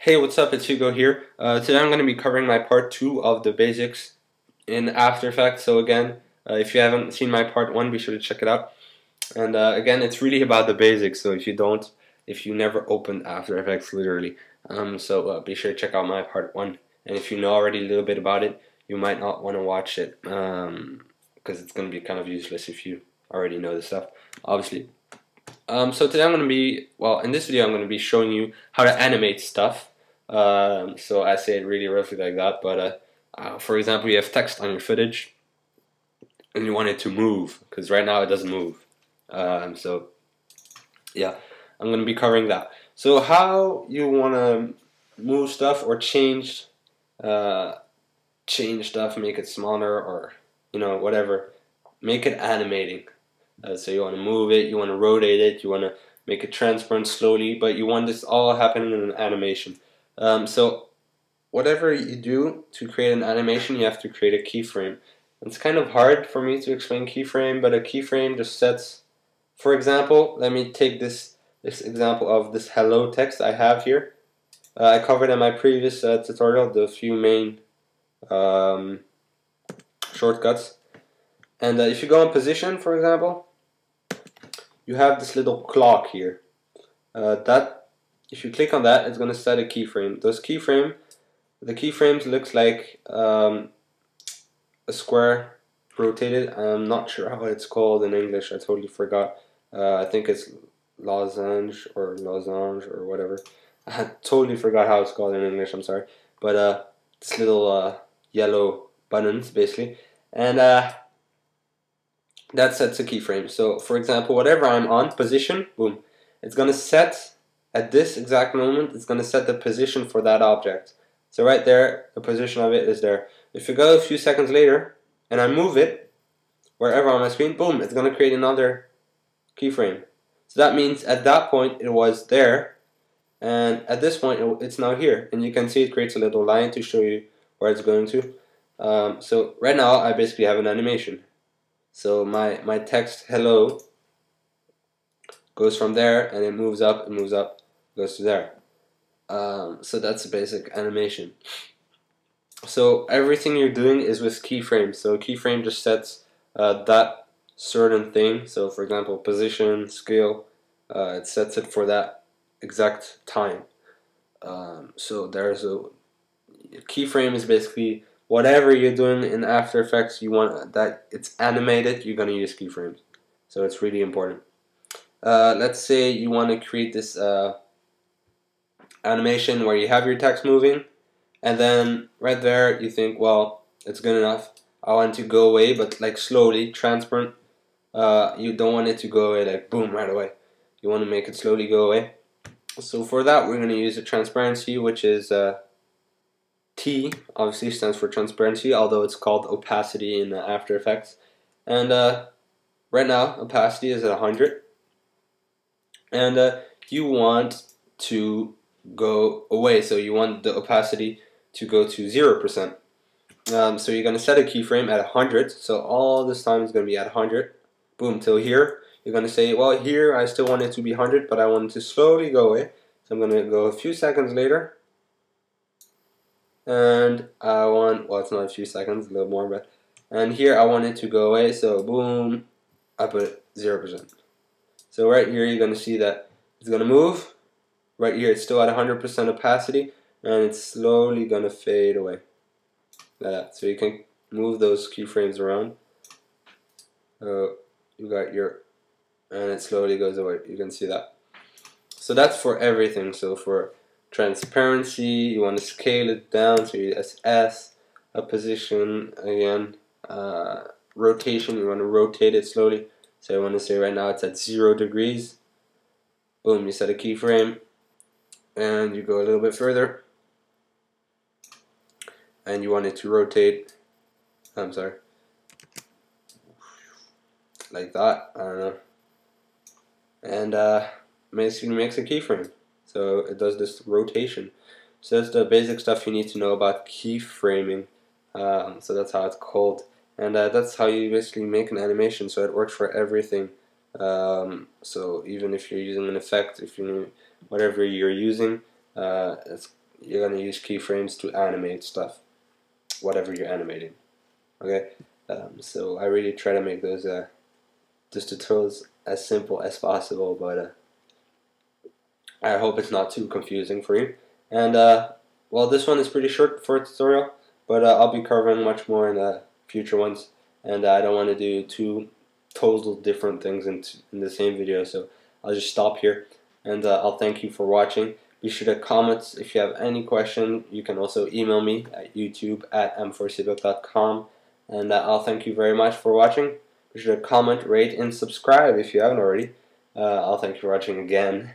Hey, what's up? It's Hugo here. Today I'm going to be covering my part 2 of the basics in After Effects. So again, if you haven't seen my part 1, be sure to check it out. And again, it's really about the basics. So if you never opened After Effects, literally. Be sure to check out my part 1. And if you know already a little bit about it, you might not want to watch it because it's going to be kind of useless if you already know the stuff, obviously. Today I'm going to be, in this video I'm going to be showing you how to animate stuff. So I say it really roughly like that, but for example, you have text on your footage and you want it to move, because right now it doesn't move. Yeah, I'm going to be covering that. So how you want to move stuff or change stuff, make it smaller or, you know, whatever, make it animating. So you want to move it, you want to rotate it, you want to make it transparent slowly, but you want this all happening in an animation. So whatever you do to create an animation, you have to create a keyframe. It's kind of hard for me to explain keyframe, but a keyframe just sets, for example, let me take this example of this hello text I have here. I covered in my previous tutorial the few main shortcuts. And if you go in position, for example, you have this little clock here. If you click on that, it's going to set a keyframe. The keyframes looks like a square rotated. I'm not sure how it's called in English. I totally forgot. I think it's losange or whatever. I totally forgot how it's called in English. I'm sorry. But this little yellow buttons, basically, and that sets a keyframe. So for example, whatever I'm on, position, boom, it's gonna set at this exact moment, it's gonna set the position for that object. So right there, the position of it is there. If you go a few seconds later and I move it wherever on my screen, boom, it's gonna create another keyframe. So that means at that point it was there, and at this point it's now here, and you can see it creates a little line to show you where it's going to. So right now I basically have an animation. So my text hello goes from there and it moves up, goes to there. So that's the basic animation. So everything you're doing is with keyframes. So a keyframe just sets that certain thing. So for example, position, scale, it sets it for that exact time. So there's a keyframe is basically whatever you're doing in After Effects, you want that it's animated, you're going to use keyframes. So it's really important. Let's say you want to create this animation where you have your text moving, and then right there you think, well, it's good enough. I want to go away, but like slowly, transparent. You don't want it to go away like boom right away. You want to make it slowly go away. So for that, we're going to use a transparency, which is T obviously stands for transparency, although it's called opacity in After Effects. And right now opacity is at 100, and you want to go away, so you want the opacity to go to 0%. So you're going to set a keyframe at 100, so all this time is going to be at 100, boom, till here. You're going to say, well, here I still want it to be 100, but I want it to slowly go away, so I'm going to go a few seconds later. And I want, well, it's not a few seconds, a little more, but, and here I want it to go away, so boom, I put 0%. So right here you're going to see that it's going to move. Right here it's still at 100% opacity, and it's slowly going to fade away, like that. So you can move those keyframes around. You got your, and it slowly goes away, you can see that. So that's for everything. So for transparency, you want to scale it down, so you use S, a position again, rotation, you want to rotate it slowly, so you want to say right now it's at 0 degrees, boom, you set a keyframe, and you go a little bit further, and you want it to rotate, I'm sorry, like that, I don't know, and basically makes a keyframe. So it does this rotation. So that's the basic stuff you need to know about keyframing. So that's how it's called. And that's how you basically make an animation. So it works for everything. So even if you're using an effect, if you whatever you're using, it's you're going to use keyframes to animate stuff, whatever you're animating. Okay, so I really try to make those tutorials as simple as possible, but I hope it's not too confusing for you. And well, this one is pretty short for a tutorial, but I'll be covering much more in the future ones, and I don't want to do two total different things in the same video, so I'll just stop here, and I'll thank you for watching. Be sure to comment if you have any question. You can also email me at youtube@m4cbook.com, and I'll thank you very much for watching. Be sure to comment, rate, and subscribe if you haven't already. I'll thank you for watching again.